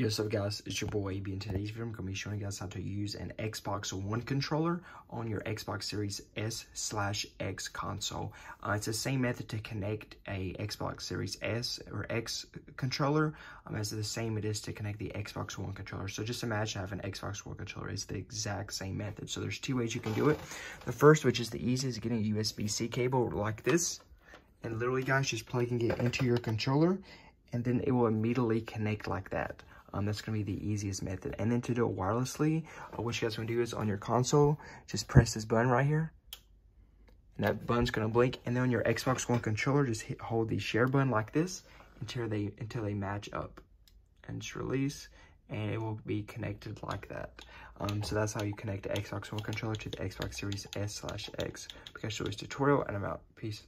Yo, what's up guys, it's your boy AB, and today's video I'm going to be showing you guys how to use an Xbox One controller on your Xbox Series S/X console. It's the same method to connect a Xbox Series S or X controller as the same it is to connect the Xbox One controller. So just imagine having an Xbox One controller. It's the exact same method. So there's two ways you can do it. The first, which is the easiest, is getting a USB-C cable like this. And literally guys, just plugging it into your controller and then it will immediately connect like that. That's going to be the easiest method. And then to do it wirelessly, what you guys are going to do is on your console, just press this button right here. And that button's going to blink. And then on your Xbox One controller, just hold the share button like this until they match up. And just release. And it will be connected like that. So that's how you connect the Xbox One controller to the Xbox Series S/X. Because of this tutorial, and I'm out. Peace.